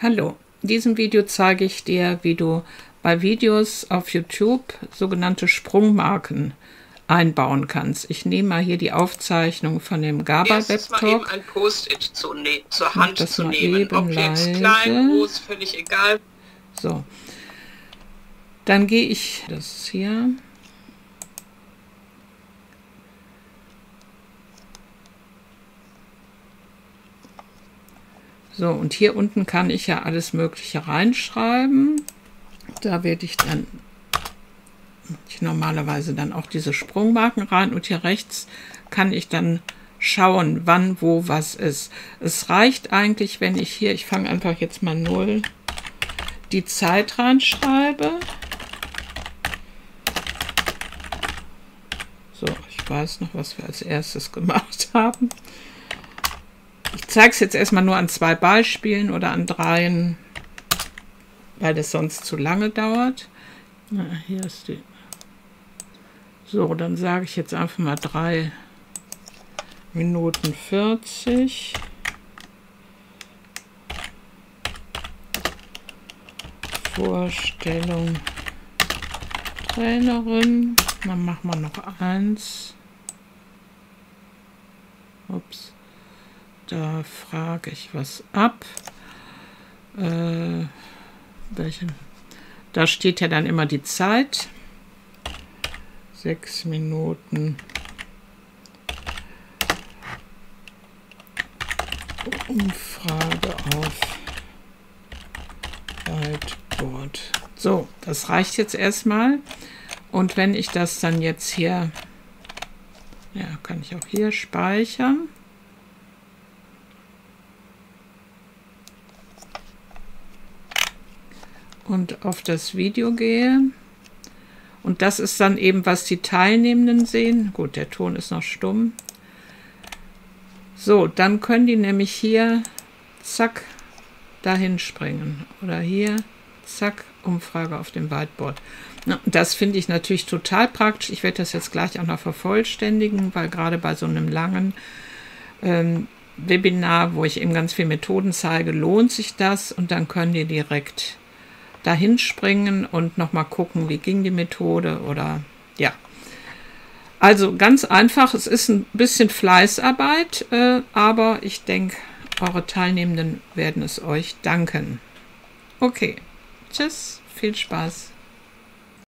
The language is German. Hallo, in diesem Video zeige ich dir, wie du bei Videos auf YouTube sogenannte Sprungmarken einbauen kannst. Ich nehme mal hier die Aufzeichnung von dem GABA-Web-Talk. Ein Post-it zur Hand zu nehmen, ob jetzt klein, groß, völlig egal. So, dann gehe ich das hier. So, und hier unten kann ich ja alles Mögliche reinschreiben. Da werde ich dann normalerweise dann auch diese Sprungmarken rein. Und hier rechts kann ich dann schauen, wann, wo, was ist. Es reicht eigentlich, wenn ich hier, ich fange einfach jetzt mal 0, die Zeit reinschreibe. So, ich weiß noch, was wir als erstes gemacht haben. Ich zeige es jetzt erstmal nur an 2 Beispielen oder an 3, weil das sonst zu lange dauert. Na, hier ist die. So, dann sage ich jetzt einfach mal 3 Minuten 40. Vorstellung Trainerin. Dann machen wir noch 1. Ups. Da frage ich was ab. Da steht ja dann immer die Zeit. 6 Minuten Umfrage auf Whiteboard. So, das reicht jetzt erstmal. Und wenn ich das dann jetzt hier, ja, kann ich auch hier speichern. Und auf das Video gehe. Und das ist dann eben, was die Teilnehmenden sehen. Gut, der Ton ist noch stumm. So, dann können die nämlich hier, zack, dahin springen. Oder hier, zack, Umfrage auf dem Whiteboard. Na, das finde ich natürlich total praktisch. Ich werde das jetzt gleich auch noch vervollständigen, weil gerade bei so einem langen Webinar, wo ich eben ganz viele Methoden zeige, lohnt sich das. Und dann können die direkt dahin springen und nochmal gucken, wie ging die Methode oder ja. Also ganz einfach, es ist ein bisschen Fleißarbeit, aber ich denke, eure Teilnehmenden werden es euch danken. Okay, tschüss, viel Spaß.